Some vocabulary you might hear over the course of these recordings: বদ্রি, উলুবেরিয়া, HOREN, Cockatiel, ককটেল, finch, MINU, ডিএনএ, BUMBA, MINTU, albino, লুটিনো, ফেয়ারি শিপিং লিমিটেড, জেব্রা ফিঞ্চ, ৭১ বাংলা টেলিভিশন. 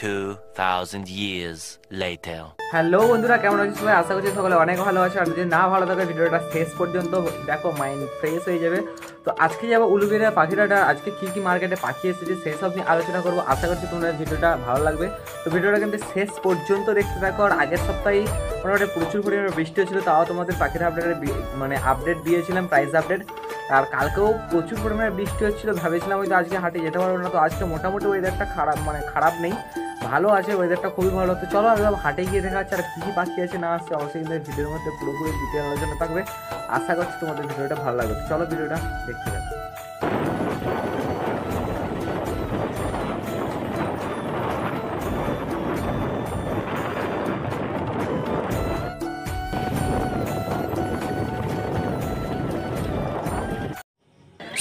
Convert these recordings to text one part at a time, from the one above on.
2,000 years later. Hello, বন্ধুরা কেমন আছো সবাই? আশা করি সকলে অনেক ভালো আছো। আর যদি না ভালো থাকে ভিডিওটা শেষ পর্যন্ত দেখো, মাইন্ড ফ্রেশ হয়ে যাবে। তো আজকে যাবো উলুবেরিয়া পাখিরাটা, আজকে কি মার্কেটে পাখি এসেছে সেই সব নিয়ে আলোচনা করবো। আশা করছি তোমাদের ভিডিওটা ভালো লাগবে। তো ভিডিওটা কিন্তু শেষ পর্যন্ত দেখতে থাকো। আর আগের সপ্তাহে মোটামুটি প্রচুর পরিমাণে বৃষ্টি হচ্ছিলো, তাও তোমাদের পাখির আপডেট দিয়েছিলাম, প্রাইস আপডেট। আর কালকেও প্রচুর পরিমাণে বৃষ্টি হচ্ছিলো, ভাবেছিলাম হয়তো আজকে হাটে যেতে পারবো না। তো আজকে মোটামুটি ওয়েদারটা খারাপ নেই, ভালো আছে, ওয়েদারটা খুবই ভালো। তো চলো একদম হাটে গিয়ে দেখা যাচ্ছে আর কী কী পাখি আছে না আসছে। অবশ্যই কিন্তু ভিডিওর মধ্যে পুরোপুরি ডিটেল আলোচনা থাকবে। আশা করছি তোমাদের ভিডিওটা ভালো লাগবে। চলো ভিডিওটা দেখতে থাকো।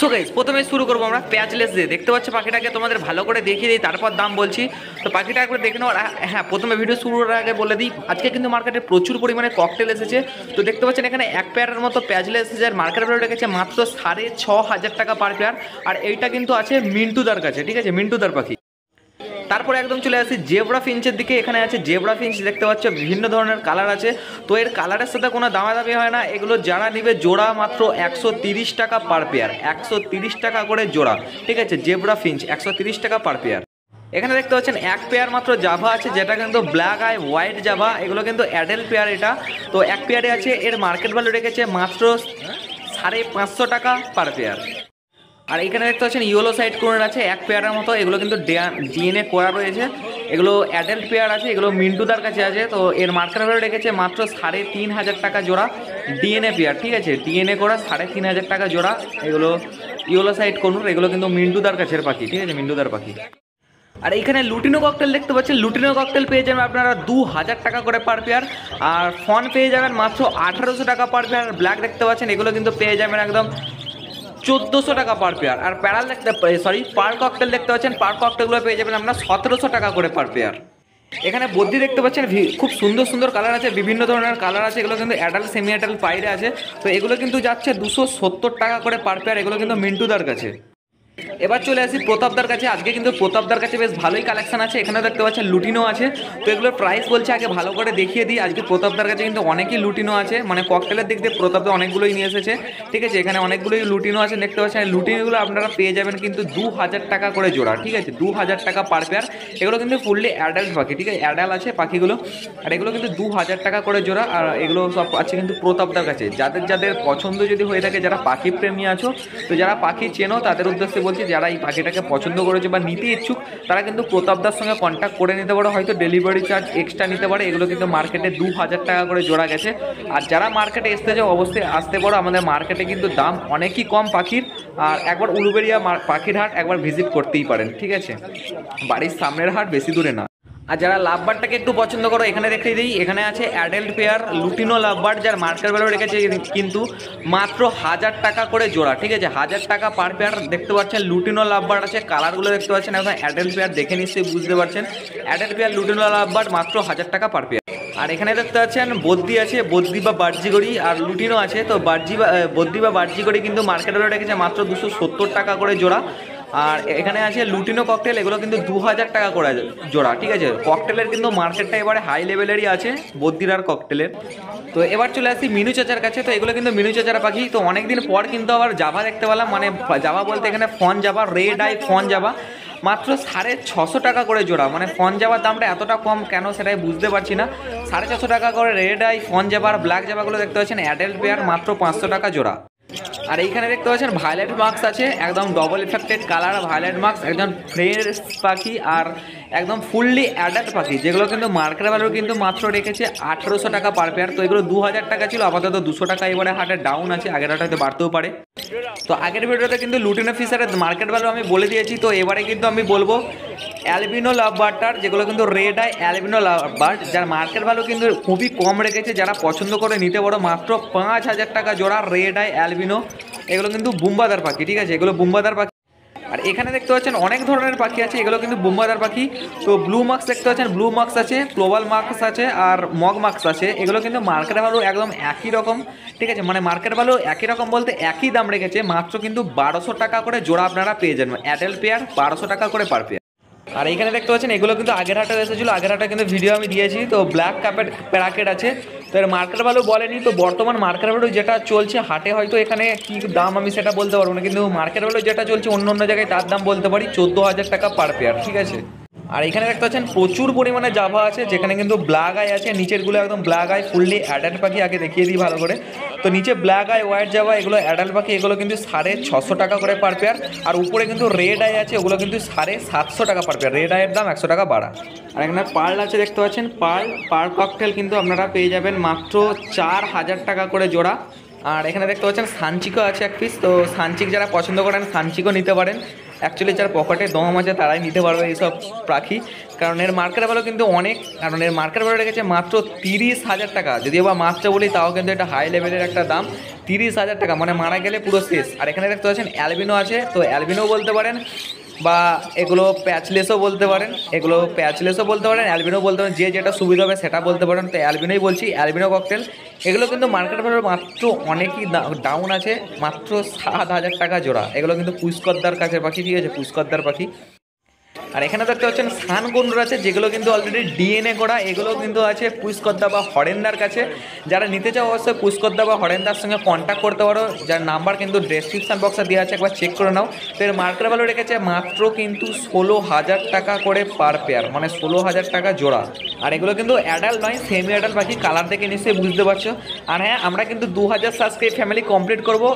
সো গাইস, প্রথমে শুরু করবো আমরা প্যাচলেস দিয়ে। দেখতে পাচ্ছ পাখিটাকে, তোমাদের ভালো করে দেখিয়ে দিই, তারপর দাম বলছি। তো পাখিটা একবার দেখে নেওয়ার, হ্যাঁ প্রথমে ভিডিও শুরুর আগে বলে দিই, আজকে কিন্তু মার্কেটে প্রচুর পরিমাণে ককটেল এসেছে। তো দেখতে পাচ্ছেন এখানে এক পেয়ারের মতো প্যাচলেস এসেছে, আর মার্কেট প্রাইস গেছে মাত্র 6,500 টাকা পার পেয়ার। আর এইটা কিন্তু আছে মিন্টুদার কাছে, ঠিক আছে, মিন্টুদার পাখি। তারপরে একদম চলে আসি জেব্রা ফিঞ্চের দিকে। এখানে আছে জেব্রা ফিঞ্চ, দেখতে পাচ্ছ বিভিন্ন ধরনের কালার আছে। তো এর কালারের সাথে কোনো দামাদামি হয় না, এগুলো যারা নেবে জোড়া মাত্র 130 টাকা পার পেয়ার, 130 টাকা করে জোড়া, ঠিক আছে। জেব্রা ফিঞ্চ 130 টাকা পার পেয়ার। এখানে দেখতে পাচ্ছেন এক পেয়ার মাত্র জাভা আছে, যেটা কিন্তু ব্ল্যাক আই হোয়াইট জাভা, এগুলো কিন্তু অ্যাডাল্ট পেয়ার এটা। তো এক পেয়ারে আছে, এর মার্কেট ভ্যালু রেখেছে মাত্র 550 টাকা পার পেয়ার। আর এখানে দেখতে পাচ্ছেন ইয়েলো সাইড কোনের আছে এক পেয়ারের মতো, এগুলো কিন্তু DNA করা রয়েছে, এগুলো অ্যাডাল্ট পেয়ার আছে, এগুলো মিন্টুদার কাছে আছে। তো এর মার্কেট ভ্যালু রেখেছে মাত্র 3,500 টাকা জোড়া, DNA পেয়ার, ঠিক আছে, DNA করা 3,500 টাকা জোড়া। এগুলো ইয়েলো সাইড কোনের, এগুলো কিন্তু মিন্টুদার কাছের পাখি, ঠিক আছে, মিন্টুদার পাখি। আর এইখানে লুটিনো ককটেল দেখতে পাচ্ছেন, লুটিনো ককটেল পেয়ে যাবেন আপনারা 2,000 টাকা করে পার পেয়ার। আর ফন পেয়ে যাবেন মাত্র 1,800 টাকা পার পেয়ার। আর ব্ল্যাক দেখতে পাচ্ছেন, এগুলো কিন্তু পেয়ে যাবেন একদম 1400 টাকা পার পেয়ার। আর প্যারাল দেখতে পার ককটেল দেখতে পাচ্ছেন, পার ককটেলগুলো পেয়ে যাবেন আপনার 1,700 টাকা করে পার পেয়ার। এখানে বদ্রি দেখতে পাচ্ছেন, খুব সুন্দর সুন্দর কালার আছে, বিভিন্ন ধরনের কালার আছে, এগুলো কিন্তু অ্যাডাল্ট সেমি অ্যাডাল্ট পাইরে আছে। তো এগুলো কিন্তু যাচ্ছে 270 টাকা করে পার পেয়ার, এগুলো কিন্তু মিন্টুদার কাছে। এবার চলে আসি প্রতাপদার কাছে। আজকে কিন্তু প্রতাপদার কাছে বেশ ভালোই কালেকশন আছে। এখানে দেখতে পাচ্ছেন লুটিনো আছে, তো এগুলোর প্রাইস বলছে আগে ভালো করে দেখিয়ে দিই। আজকে প্রতাপদার কাছে কিন্তু অনেকই লুটিনো আছে, মানে ককটেলের দিক দিয়ে প্রতাপদা অনেকগুলোই নিয়ে এসেছে, ঠিক আছে। এখানে অনেকগুলোই লুটিনো আছে দেখতে পাচ্ছেন, লুটিনোগুলো আপনারা পেয়ে যাবেন কিন্তু 2,000 টাকা করে জোড়া, ঠিক আছে, 2,000 টাকা পার পেয়ার। এগুলো কিন্তু ফুললি অ্যাডাল্ট পাখি, ঠিক আছে, অ্যাডাল্ট আছে পাখিগুলো। আর এগুলো কিন্তু 2,000 টাকা করে জোড়া। আর এগুলো সব আছে কিন্তু প্রতাপদার কাছে। যাদের যাদের পছন্দ যদি হয়ে থাকে, যারা পাখি প্রেমী আছো, তো যারা পাখি চেনো তাদের উদ্দেশ্যে বলছি, যারা এই পাখিটাকে পছন্দ করেছে বা নিতে ইচ্ছুক তারা কিন্তু প্রতাপদার সঙ্গে কন্ট্যাক্ট করে নিতে পারে। হয়তো ডেলিভারি চার্জ এক্সট্রা নিতে পারে। এগুলো কিন্তু মার্কেটে 2,000 টাকা করে জোড়া গেছে। আর যারা মার্কেটে আসতে চাও অবশ্যই আসতে পারো, আমাদের মার্কেটে কিন্তু দাম অনেকই কম পাখির। আর একবার উলুবেরিয়া পাখির হাট একবার ভিজিট করতেই পারেন, ঠিক আছে, বাড়ির সামনের হাট, বেশি দূরে না। আর যারা লাভবারটাকে একটু পছন্দ করো, এখানে দেখতে দিই, এখানে আছে অ্যাডাল্ট পেয়ার লুটিনো লাভবার, যার মার্কেট ভ্যালু রেখেছে কিন্তু মাত্র 1,000 টাকা করে জোড়া, ঠিক আছে, 1,000 টাকা পার পেয়ার। দেখতে পাচ্ছেন লুটিনো লাভবার আছে, কালারগুলো দেখতে পাচ্ছেন, এখন অ্যাডাল্ট পেয়ার দেখে নিশ্চয়ই বুঝতে পারছেন, অ্যাডাল্ট পেয়ার লুটিনো লাভবার মাত্র 1,000 টাকা পার পেয়ার। আর এখানে দেখতে পাচ্ছেন বদ্রি আছে, বদ্রি বা বার্জিগড়ি আর লুটিনো আছে। তো বদ্রি বা বার্জিগড়ি কিন্তু মার্কেট ভ্যালু রেখেছে মাত্র 270 টাকা করে জোড়া। আর এখানে আছে লুটিনো ককটেল, এগুলো কিন্তু 2,000 টাকা করে জোড়া, ঠিক আছে। ককটেলের কিন্তু মার্কেটটা এবারে হাই লেভেলেরই আছে, বদ্রিরার ককটেলের। তো এবার চলে আসি মিনু চাচার কাছে। তো এগুলো কিন্তু মিনু চাচার পাখি। তো অনেকদিন পর কিন্তু আবার জাভা দেখতে পেলাম, মানে জাভা বলতে এখানে fawn Java, red eye fawn Java, মাত্র 650 টাকা করে জোড়া। মানে ফন জাভার দামটা এতটা কম কেন সেটাই বুঝতে পারছি না। 650 টাকা করে রেড আই ফন জাভা আর ব্ল্যাক জাভাগুলো দেখতে পাচ্ছেন অ্যাডাল্ট পেয়ার, মাত্র 500 টাকা জোড়া। আর এইখানে দেখতে পাচ্ছেন ভায়োলেট মার্কস আছে, একদম double effected colour violet marks, একদম ফ্রেশ পাখি আর একদম ফুললি অ্যাডাল্ট পাখি, যেগুলো কিন্তু মার্কেট ভ্যালু কিন্তু মাত্র রেখেছে 1800 টাকা পার পেয়ার। তো এগুলো 2000 টাকা ছিল, আপাতত 200 টাকা এবারে হাটে ডাউন আছে, আগের হাটে হয়তো বাড়তেও পারে। তো আগের ভিডিওতে কিন্তু লুটিনো ফিশারের মার্কেট ভ্যালু আমি বলে দিয়েছি, তো এবারে কিন্তু আমি বলবো অ্যালবিনো লাভবার্ডটার, যেগুলো কিন্তু রেড আই অ্যালবিনো লাভবার্ড, যার মার্কেট ভ্যালু কিন্তু খুবই কম রেখেছে, যারা পছন্দ করে নিতে পারো মাত্র 5000 টাকা জোড়া রেড আই অ্যালবিনো। এগুলো কিন্তু বুম্বাদার পাখি, ঠিক আছে, এগুলো বুম্বাদার পাখি। আর এখানে দেখতে পাচ্ছেন অনেক ধরনের পাখি আছে, এগুলো কিন্তু বুম্বাদার পাখি। তো ব্লু মার্কস দেখতে পাচ্ছেন, ব্লু মার্কস আছে, ক্লোবাল মার্কস আছে আর মগ মার্কস আছে। এগুলো কিন্তু মার্কেট ভ্যালু একদম একই রকম, ঠিক আছে, মানে মার্কেট ভ্যালু একই রকম বলতে একই দাম রেখেছে, মাত্র কিন্তু 1200 টাকা করে জোড়া আপনারা পেয়ে যাবেন, অ্যাডাল্ট পেয়ার 1200 টাকা করে পার পেয়ার। আর এখানে দেখতে পাচ্ছেন এগুলো কিন্তু আগের হাটে এসেছিলো, আগের হাটে কিন্তু ভিডিও আমি দিয়েছি। তো ব্ল্যাক কাপের প্যারাকেট আছে, তো এর মার্কেট ভ্যালু বলেনি, তো বর্তমান মার্কেট ভ্যালু যেটা চলছে হাটে, হয়তো এখানে কী দাম আমি সেটা বলতে পারবো না, কিন্তু মার্কেট ভ্যালু যেটা চলছে অন্য অন্য জায়গায় তার দাম বলতে পারি 14,000 টাকা পার পেয়ার, ঠিক আছে। আর এখানে দেখতে পাচ্ছেন প্রচুর পরিমাণে জাভা আছে, যেখানে কিন্তু ব্ল্যাক আই আছে, নিচেরগুলো একদম ব্ল্যাক আই ফুললি অ্যাডাল্ট পাখি, আগে দেখিয়ে দিই ভালো করে। তো নিচে ব্ল্যাক আই, হোয়াইট জাভা, এগুলো অ্যাডাল্ট পাখি, এগুলো কিন্তু 650 টাকা করে পার পেয়ার। আর উপরে কিন্তু রেড আই আছে, ওগুলো কিন্তু 750 টাকা পার পেয়ার, রেড আইয়ের দাম 100 টাকা বাড়া। আর এখানে পার্ল আছে দেখতে পাচ্ছেন, পার্ল ককটেল কিন্তু আপনারা পেয়ে যাবেন মাত্র 4000 টাকা করে জোড়া। আর এখানে দেখতে পাচ্ছেন সানচিকও আছে এক পিস, তো সানচিক যারা পছন্দ করেন সানচিকও নিতে পারেন। অ্যাকচুয়ালি যার পকেটে দম আছে তারাই নিতে পারবে এইসব পাখি, কারণ এর মার্কেট ভ্যালু কিন্তু অনেক, কারণ এর মার্কেট ভ্যালু রেখেছে মাত্র 30,000 টাকা, যদিও বা মাছটা বলি তাও কিন্তু এটা হাই লেভেলের একটা দাম, 30,000 টাকা, মানে মারা গেলে পুরো শেষ। আর এখানে দেখতে পাচ্ছেন অ্যালবিনো আছে, তো অ্যালবিনো বলতে পারেন বা এগুলো প্যাচলেসও বলতে পারেন, এগুলো প্যাচলেসও বলতে পারেন, অ্যালবিনো বলতে পারেন, যে যেটা সুবিধা হবে সেটা বলতে পারেন। তো অ্যালবিনোই বলছি, অ্যালবিনো ককটেল। এগুলো কিন্তু মার্কেট ভ্যালু মাত্র অনেকই ডাউন আছে, মাত্র 7,000 টাকা জোড়া। এগুলো কিন্তু পুষ্করদার কাছে পাখি, ঠিক আছে, পুষ্করদার পাখি। আর এখানে দেখতে পাচ্ছেন সানগুন্ডুর আছে, যেগুলো কিন্তু অলরেডি ডিএনএ করা, এগুলো কিন্তু আছে পুষ্করদা বা হরেন্দার কাছে। যারা নিতে চাও অবশ্যই পুষ্করদা বা হরেন্দার সঙ্গে কন্ট্যাক্ট করতে পারো, যার নাম্বার কিন্তু ডেসক্রিপশন বক্সে দেওয়া আছে, একবার চেক করে নাও। তো এর মার্কেট ভ্যালু রেখেছে মাত্র কিন্তু 16,000 টাকা করে পার পেয়ার, মানে 16,000 টাকা জোড়া। আর এগুলো কিন্তু অ্যাডাল্ট নয়, সেমি অ্যাডাল্ট পাখি, কালার দেখে নিশ্চয়ই বুঝতে পারছো। আর হ্যাঁ, আমরা কিন্তু 2000 সাবস্ক্রাইব ফ্যামিলি কমপ্লিট করবো,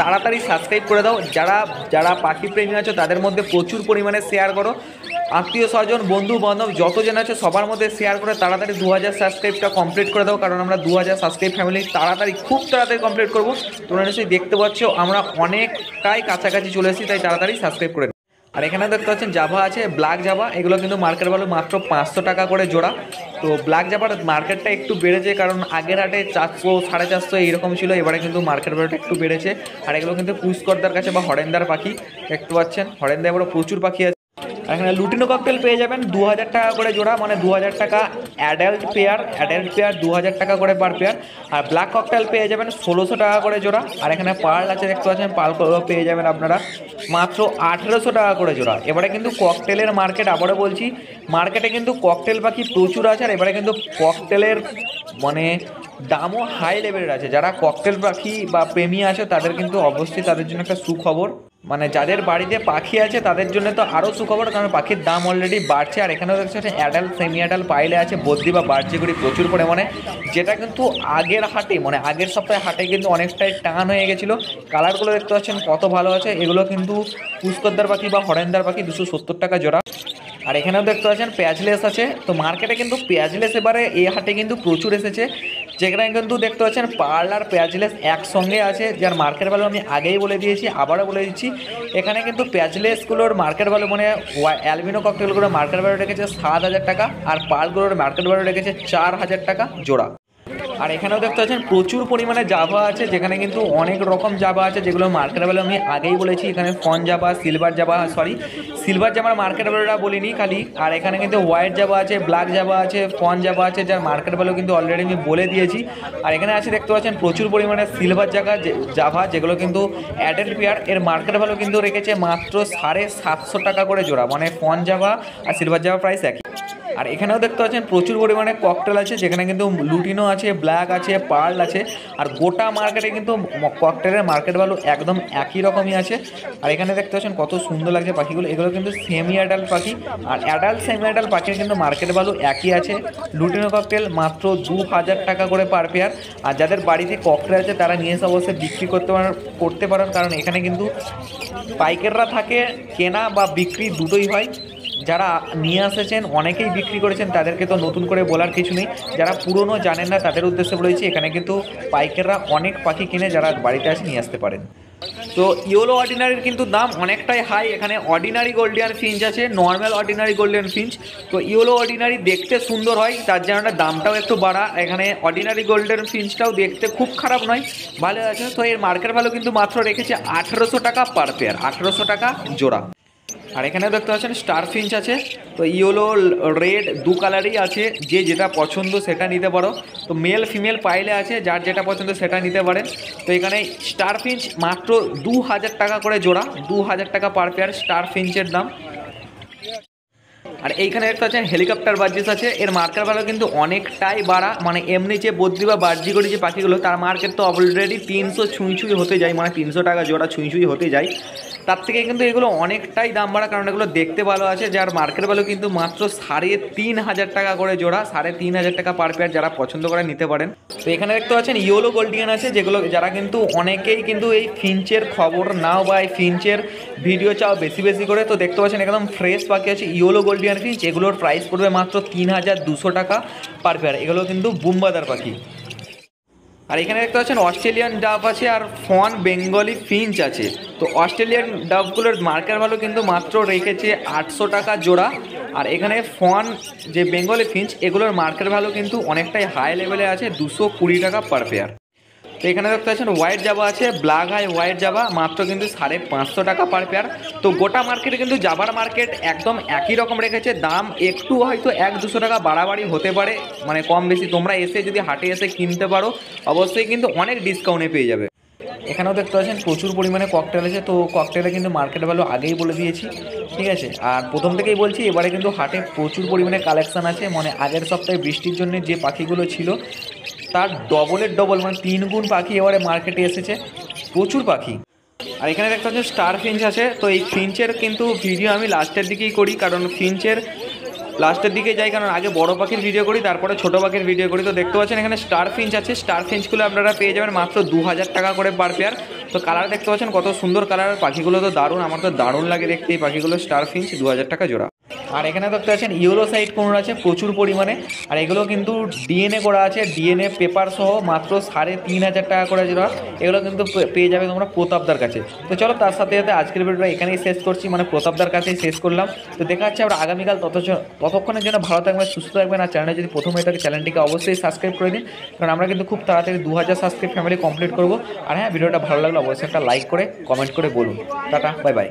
তাড়াতাড়ি সাবস্ক্রাইব করে দাও। যারা যারা পাখি প্রেমী আছো তাদের মধ্যে প্রচুর পরিমাণে শেয়ার করো, আত্মীয় স্বজন বন্ধু বান্ধব যতজন আছে সবার মধ্যে শেয়ার করে তাড়াতাড়ি 2000 সাবস্ক্রাইবটা কমপ্লিট করে দাও, কারণ আমরা 2000 সাবস্ক্রাইব ফ্যামিলি তাড়াতাড়ি, খুব তাড়াতাড়ি কমপ্লিট করবো। তোমরা নিশ্চয়ই দেখতে পাচ্ছ আমরা অনেকটাই কাছাকাছি চলে এসেছি, তাই তাড়াতাড়ি সাবস্ক্রাইব করে। আর এখানে দেখতে পাচ্ছেন জাভা আছে, ব্ল্যাক জাভা, এগুলো কিন্তু মার্কেট ভ্যালু মাত্র 500 টাকা করে জোড়া। তো ব্ল্যাক জাভার মার্কেটটা একটু বেড়েছে, কারণ আগের হাটে 400-450 এইরকম ছিল, এবারে কিন্তু মার্কেট ভ্যালুটা একটু বেড়েছে। আর এগুলো কিন্তু পুষ্করদার কাছে বা হরেন্দার পাখি, দেখতে পাচ্ছেন হরেন্দার এবারও প্রচুর পাখি আছে। এখানে লুটিনো ককটেল পেয়ে যাবেন 2000 টাকা করে জোড়া, মানে 2000 টাকা অ্যাডাল্ট পেয়ার, অ্যাডাল্ট পেয়ার 2000 টাকা করে পার পেয়ার। আর ব্ল্যাক ককটেল পেয়ে যাবেন 1600 টাকা করে জোড়া। আর এখানে পার্ল আছে দেখতে পাচ্ছেন, পার্লগুলো পেয়ে যাবেন আপনারা মাত্র 1800 টাকা করে জোড়া। এবারে কিন্তু ককটেলের মার্কেট, আবারও বলছি, মার্কেটে কিন্তু ককটেল পাখি প্রচুর আছে, আর এবারে কিন্তু ককটেলের মানে দামও হাই লেভেলের আছে। যারা ককটেল পাখি বা প্রেমী আছে তাদের কিন্তু অবশ্যই তাদের জন্য একটা সুখবর, মানে যাদের বাড়িতে পাখি আছে তাদের জন্য তো আরও সুখবর, কারণ পাখির দাম অলরেডি বাড়ছে। আর এখানেও দেখতে অ্যাডাল্ট সেমি অ্যাডাল্ট পাইলে আছে, বদ্রি বা বাড়জিগুড়ি প্রচুর পরিমাণে, যেটা কিন্তু আগের হাটে, মানে আগের সপ্তাহে হাটে কিন্তু অনেকটাই টান হয়ে গেছিলো। কালারগুলো দেখতে পাচ্ছেন কত ভালো আছে, এগুলো কিন্তু পুষ্করদার পাখি বা হরেন্দার পাখি, 270 টাকা জোড়া। আর এখানেও দেখতে পাচ্ছেন প্যাচলেস আছে। তো মার্কেটে কিন্তু প্যাচলেস এবারে এই হাটে কিন্তু প্রচুর এসেছে, যেখানে কিন্তু দেখতে পাচ্ছেন পার্ল আর প্যাচলেস একসঙ্গে আছে, যার মার্কেট ভ্যালু আমি আগেই বলে দিয়েছি, আবারও বলে দিচ্ছি। এখানে কিন্তু প্যাচলেসগুলোর মার্কেট ভ্যালু, মানে অ্যালবিনো ককটেলগুলোর মার্কেট ভ্যালু রেখেছে 7,000 টাকা, আর পার্লগুলোর মার্কেট ভ্যালু রেখেছে 4,000 টাকা জোড়া। আর এখানেও দেখতে পাচ্ছেন প্রচুর পরিমাণে জাভা আছে, যেখানে কিন্তু অনেক রকম জাভা আছে, যেগুলো মার্কেট ভ্যালু আমি আগেই বলেছি। এখানে fawn Java, silver Java, sorry silver জাভার মার্কেট ভ্যালুটা বলিনি খালি। আর এখানে কিন্তু হোয়াইট জাভা আছে, ব্ল্যাক জাভা আছে, ফন জাভা আছে, যার মার্কেট ভ্যালু কিন্তু অলরেডি আমি বলে দিয়েছি। আর এখানে আছে দেখতে পাচ্ছেন প্রচুর পরিমাণে সিলভার জাভা, যেগুলো কিন্তু অ্যাডাল্ট পেয়ার, এর মার্কেট ভ্যালু কিন্তু রেখেছে মাত্র 750 টাকা করে জোড়া, মানে ফন জাভা আর সিলভার জাভা প্রাইস একই। আর এখানেও দেখতে পাচ্ছেন প্রচুর পরিমাণে ককটেল আছে, যেখানে কিন্তু লুটিনো আছে, ব্ল্যাক আছে, পার্ল আছে। আর গোটা মার্কেটে কিন্তু ককটেলের মার্কেট ভ্যালু একদম একই রকমই আছে। আর এখানে দেখতে পাচ্ছেন কত সুন্দর লাগছে পাখিগুলো। এগুলো কিন্তু সেমি অ্যাডাল্ট পাখি, আর অ্যাডাল্ট সেমি অ্যাডাল্ট পাখির কিন্তু মার্কেট ভ্যালু একই আছে। লুটিনো ককটেল মাত্র 2,000 টাকা করে পার পেয়ার। আর যাদের বাড়িতে ককটেল আছে তারা নিয়ে এসে অবশ্যই বিক্রি করতে পারেন, কারণ এখানে কিন্তু পাইকাররা থাকে, কেনা বা বিক্রি দুটোই হয়। যারা নিয়ে এসেছেন অনেকেই বিক্রি করেছেন, তাদেরকে তো নতুন করে বলার কিছু নেই। যারা পুরনো জানেন না তাদের উদ্দেশ্যে বলেছি, এখানে কিন্তু পাইকাররা অনেক পাখি কিনে যারা বাড়িতে আসে নিয়ে আসতে পারেন। তো ইয়েলো অর্ডিনারির কিন্তু দাম অনেকটাই হাই। এখানে অর্ডিনারি গোল্ডিয়ান ফিঞ্চ আছে, নর্মাল অর্ডিনারি গোল্ডিয়ান ফিঞ্চ। তো ইয়েলো অর্ডিনারি দেখতে সুন্দর হয়, তার জন্য দামটাও একটু বাড়া। এখানে অর্ডিনারি গোল্ডেন ফিঞ্চটাও দেখতে খুব খারাপ নয়, ভালো আছে। তো এর মার্কেট ভ্যালু কিন্তু মাত্র রেখেছে 1800 টাকা পার পেয়ার, 1800 টাকা জোড়া। আর এখানে দেখতে পাচ্ছেন স্টার ফিঞ্চ আছে। তো ইয়েলো রেড দু কালারই আছে, যে যেটা পছন্দ সেটা নিতে পারো। তো মেল ফিমেল পাইলে আছে, যার যেটা পছন্দ সেটা নিতে পারেন। তো এখানে স্টার ফিঞ্চ মাত্র 2,000 টাকা করে জোড়া, 2,000 টাকা পার পেয়ার স্টার ফিঞ্চের দাম। আর এইখানে একটা আছে হেলিকপ্টার বার্জিস আছে, এর মার্কেট ভ্যালু কিন্তু অনেকটাই বাড়া। মানে এমনি যে বদ্রি বা বার্জি করে যে পাখিগুলো তার মার্কেট তো অলরেডি 300 ছুঁই হতে যায়, মানে 300 টাকা জোড়া ছুঁই হতে যায়। তার থেকে কিন্তু এগুলো অনেকটাই দাম বাড়া, কারণ এগুলো দেখতে ভালো আছে, যার মার্কেট ভ্যালু কিন্তু মাত্র 3,500 টাকা করে জোড়া, 3,500 টাকা পার পেয়ার, যারা পছন্দ করে নিতে পারেন। তো এখানে দেখতে পাচ্ছেন ইয়েলো গোল্ডিয়ান আছে, যেগুলো যারা কিন্তু অনেকেই কিন্তু এই ফিঞ্চের খবর নাও বা এই ফিঞ্চের ভিডিও চাও বেশি বেশি করে। তো দেখতে পাচ্ছেন একদম ফ্রেশ পাখি আছে ইয়েলো গোল্ডিয়ান ফিঞ্চ। এগুলোর প্রাইস পড়বে মাত্র 3,200 টাকা পার পেয়ার। এগুলো কিন্তু বুম্বাদার পাখি। আর এখানে দেখতে পাচ্ছেন অস্ট্রেলিয়ান ডাব আছে, আর ফন বেঙ্গলি ফিঞ্চ আছে। তো অস্ট্রেলিয়ান ডাবগুলোর মার্কেট ভ্যালু কিন্তু মাত্র রেখেছে 800 টাকা জোড়া। আর এখানে ফন যে বেঙ্গলি ফিঞ্চ, এগুলোর মার্কেট ভ্যালু কিন্তু অনেকটাই হাই লেভেলে আছে, 220 টাকা পার পেয়ার। তো এখানে দেখতে পাচ্ছেন হোয়াইট জাবা আছে, ব্ল্যাক আই হোয়াইট জাবা, মাত্র কিন্তু 550 টাকা পার পেয়ার। তো গোটা মার্কেটে কিন্তু জাবার মার্কেট একদম একই রকম রেখেছে, দাম একটু হয়তো 100-200 টাকা বাড়াবাড়ি হতে পারে, মানে কম বেশি। তোমরা এসে যদি হাটে এসে কিনতে পারো অবশ্যই কিন্তু অনেক ডিসকাউন্টে পেয়ে যাবে। এখানেও দেখতে পাচ্ছেন প্রচুর পরিমাণে ককটেল আছে। তো ককটেলে কিন্তু মার্কেট ভ্যালু আগেই বলে দিয়েছি, ঠিক আছে। আর প্রথম থেকেই বলছি এবারে কিন্তু হাটে প্রচুর পরিমাণে কালেকশান আছে, মানে আগের সপ্তাহে বৃষ্টির জন্য যে পাখিগুলো ছিল তার ডবল মানে 3 গুণ পাখি এবারে মার্কেটে এসেছে, প্রচুর পাখি। আর এখানে দেখতে পাচ্ছেন স্টার ফিঞ্চ আছে। তো এই ফিঞ্চের কিন্তু ভিডিও আমি লাস্টের দিকেই করি, কারণ ফিঞ্চের লাস্টের দিকে যাই, কারণ আগে বড় পাখির ভিডিও করি তারপরে ছোটো পাখির ভিডিও করি। তো দেখতে পাচ্ছেন এখানে স্টার ফিঞ্চ আছে, স্টার ফিঞ্চগুলো আপনারা পেয়ে যাবেন মাত্র 2,000 টাকা করে পার পেয়ার। তো কালার দেখতে পাচ্ছেন কত সুন্দর কালার, পাখিগুলো তো দারুণ, আমার তো দারুণ লাগে দেখতে এই পাখিগুলো। স্টার ফিঞ্চ 2,000 টাকা জোড়া। আর এখানে দেখতে পাচ্ছেন ইয়েলো সাইড কোনোর আছে প্রচুর পরিমাণে, আর এগুলো কিন্তু ডিএনএ করা আছে, ডিএনএ পেপার সহ মাত্র 3,500 টাকা করে জোড়া। এগুলো কিন্তু পেয়ে যাবে তোমরা প্রতাপদার কাছে। তো চলো, তার সাথে সাথে আজকের ভিডিওটা এখানেই শেষ করছি, মানে প্রতাপদার কাছেই শেষ করলাম। তো দেখা যাচ্ছে আমরা আগামীকাল। ততক্ষণের জন্য ভালো থাকবেন, সুস্থ থাকবেন। আর চ্যানেলে যদি প্রথমে থাকে চ্যানেলটিকে অবশ্যই সাবস্ক্রাইব করে দিন, কারণ আমরা কিন্তু খুব তাড়াতাড়ি 2000 সাবস্ক্রাইব ফ্যামিলি কমপ্লিট করবো। আর হ্যাঁ, ভিডিওটা ভালো লাগলে অবশ্যই একটা লাইক করে কমেন্ট করে বলুন। Tata, bye by.